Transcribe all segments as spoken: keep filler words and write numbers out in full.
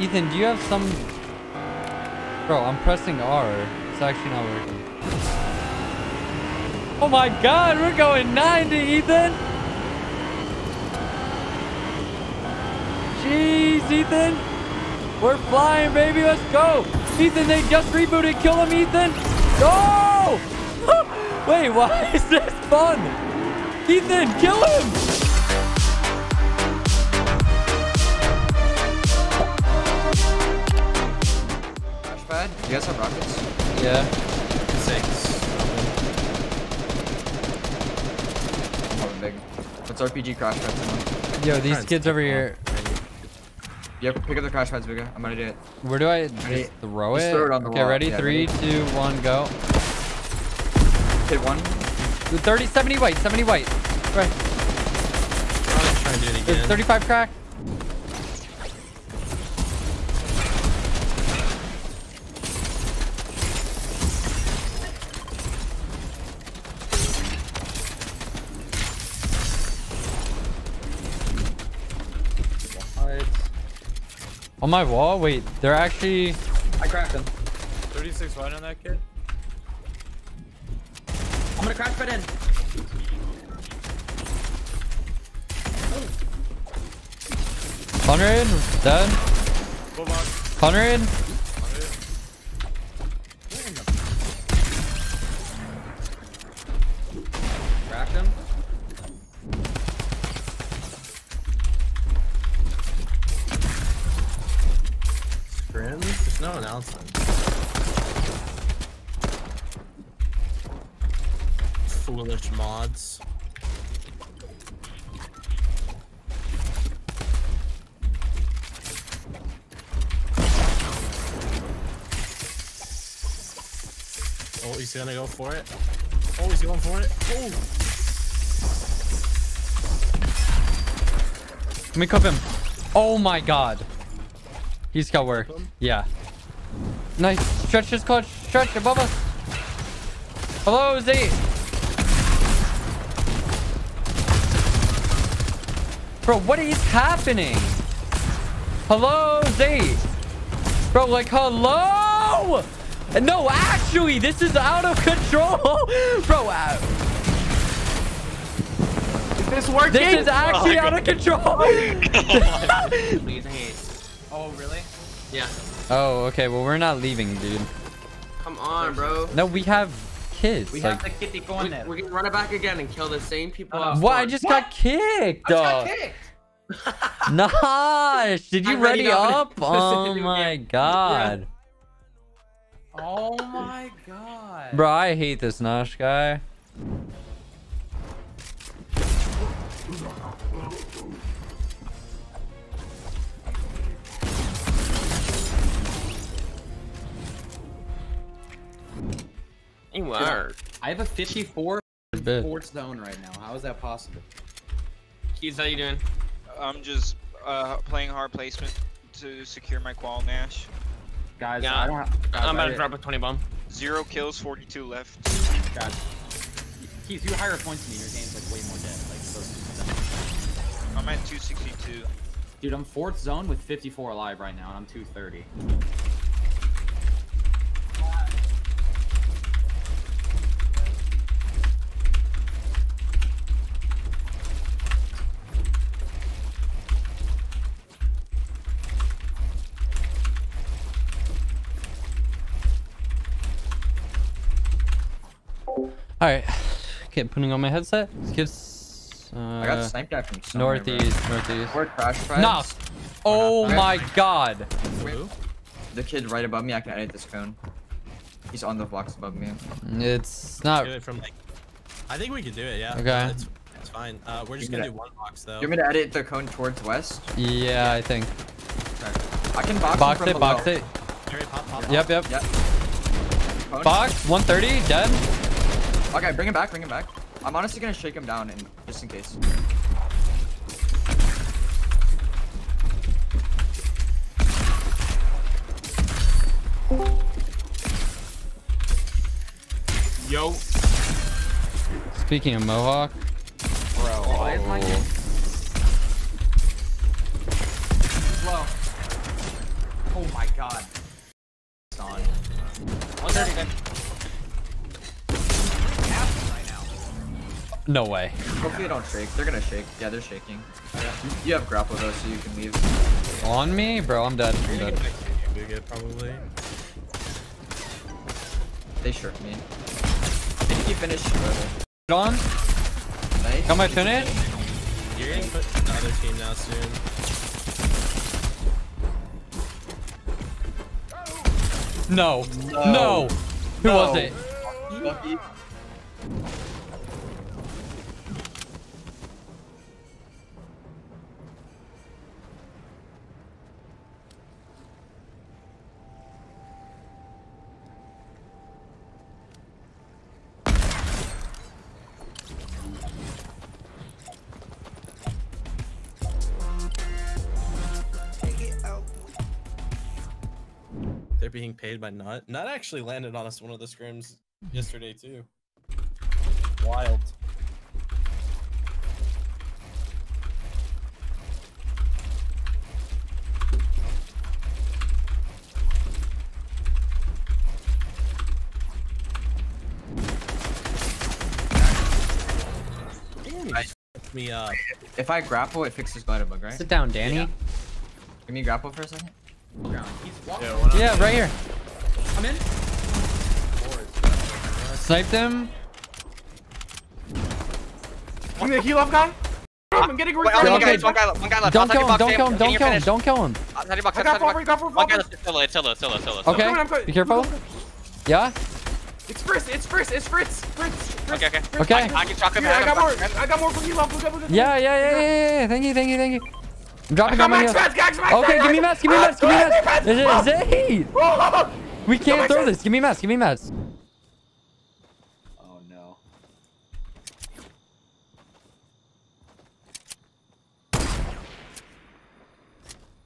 Ethan, do you have some... Bro, I'm pressing R. It's actually not working. Oh my god, we're going ninety, Ethan! Jeez, Ethan! We're flying, baby! Let's go! Ethan, they just rebooted! Kill him, Ethan! Go! Oh! Wait, why is this fun? Ethan, kill him! Do you guys have rockets? Yeah. Six. Oh, big. What's R P G crash pads? Yo, these kids over here. Yep, pick up the crash pads, Vega. I'm gonna do it. Where do I just ready? Throw it? Just throw it on the okay, wall. Ready? Yeah, Three, ready. two, one, go. Hit one. The thirty, seventy white, seventy white. Right. I'm just trying to do it again. There's thirty-five crack. On my wall? Wait, they're actually... I cracked him. thirty-six wide on that kid. I'm gonna crash pad in. Conrad, dead. Conrad. Cracked him. There's no one else. Foolish mods. Oh, he's gonna go for it. Oh, he's going for it. Oh! Let me cup him. Oh my god. He's got work. Yeah. Nice. Stretch his clutch. Stretch above us. Hello, Z. Bro, what is happening? Hello, Z. Bro, like, hello? No, actually, this is out of control. Bro, wow. Is this working? This is actually oh, out of control. Please hate. Oh, really? Yeah. Oh, okay. Well, we're not leaving, dude. Come on, bro. No, we have kids. We like, have to get the going there. We're gonna run it back again and kill the same people. Uh, what? I just what? got kicked. I just got kicked. Nosh, did you ready, ready up? Oh my god. Oh my god. Bro, I hate this Nosh guy. Anywhere. I have a fifty-four sports zone right now. How is that possible? Keys, how you doing? I'm just uh, playing hard placement to secure my qual, Nash. Guys, yeah, I don't have, guys, I'm about to drop a twenty bomb. Zero kills, forty-two left. God. Keys, you higher points than me. Your game's like way more dead. Like so. I'm at two sixty-two. Dude, I'm fourth zone with fifty-four alive right now, and I'm two thirty. Alright, okay, putting on my headset. Let's get, uh, I got sniped at from somewhere, northeast, bro. northeast. We're crash prides. No! Oh my god! Wait. The kid right above me, I can edit this cone. He's on the blocks above me. It's not... It from, like, I think we can do it, yeah. Okay. Yeah, it's, it's fine. Uh, we're just gonna do one box, though. You want me to edit the cone towards west? Yeah, yeah. I think. Okay. I can box, box it, from it box it. Pop, pop, yep, yep. yep. Box, one thirty, dead. Okay, bring him back, bring him back. I'm honestly gonna shake him down in, just in case. Yo. Speaking of Mohawk. Bro, why is my game? He's low. my god. It's on. one thirty. No way. Hopefully you don't shake. They're gonna shake. Yeah, they're shaking. Yeah. You have grapple though, so you can leave. On me? Bro, I'm dead. I'm dead. You're good, probably. They shirked me. I think you finished. Get on. Nice. Got my finish. You're gonna put another team now soon. No. No. no. Who no. was it? Lucky. They're being paid by Nut. Nut actually landed on us one of the scrims yesterday too. Wild. Danny I, me up. If I grapple, it fixes Glider Bug, right? Sit down, Danny. Yeah. Can you grapple for a second? Yeah, yeah right here. I'm in. Snipe them. I'm gonna heal up, guy. I'm getting Wait, one, okay. guy, one guy left. One guy left. Don't kill him. Don't kill him. Don't kill him. Don't kill him. I got forward. I got forward. Okay. Be careful. Yeah. It's Fritz. It's Fritz. It's Fritz. Fritz. Fritz. Okay. Okay. Okay. I, I can chalk him. I got more. I got more for heal up. Yeah. Yeah. Yeah. Yeah. Thank you. Thank you. Thank you. I'm dropping on my heels. Okay, give me mess, give me mess, give me mess. Is it, is it? We can't throw this. Give me mess, give me mess. Oh no.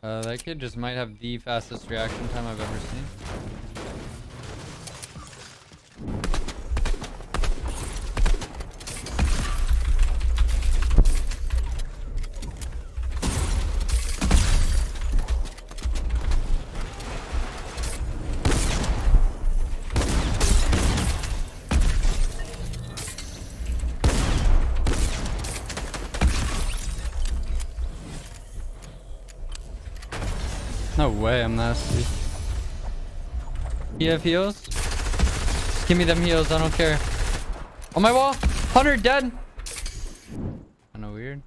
Uh, that kid just might have the fastest reaction time I've ever seen. No way, I'm nasty. You have heals? Just give me them heals, I don't care. On my wall! Hunter dead! Kinda weird.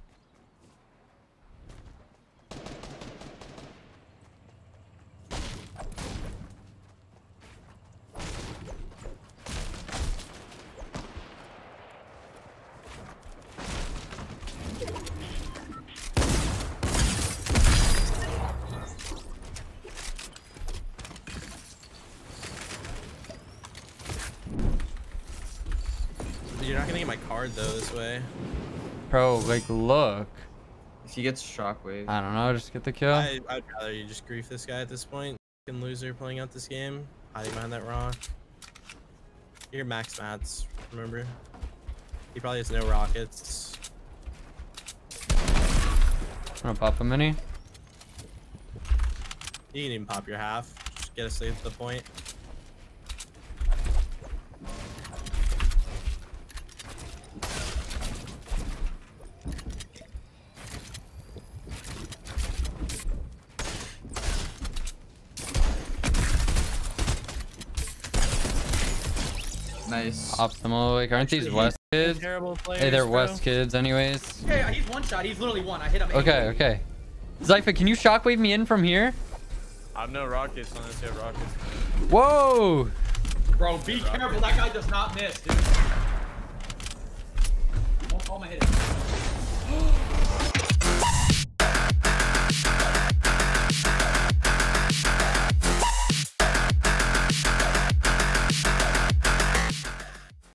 You're not gonna get my card though this way. Bro, like look. If he gets shockwave. I don't know, just get the kill. I, I'd rather you just grief this guy at this point. Fucking loser playing out this game. Hiding behind that rock. You're max mats, remember? He probably has no rockets. I'm gonna pop a mini. You can even pop your half. Just get a save to the point. Nice. Optimal. Like, aren't these West kids? Terrible players, hey, they're bro. West kids, anyways. Yeah, yeah, he's one shot. He's literally one. I hit him. Okay, okay. Zypha, can you shockwave me in from here? I have no rockets unless you have rockets. Whoa! Bro, be careful. That guy does not miss, dude. Don't call my hit.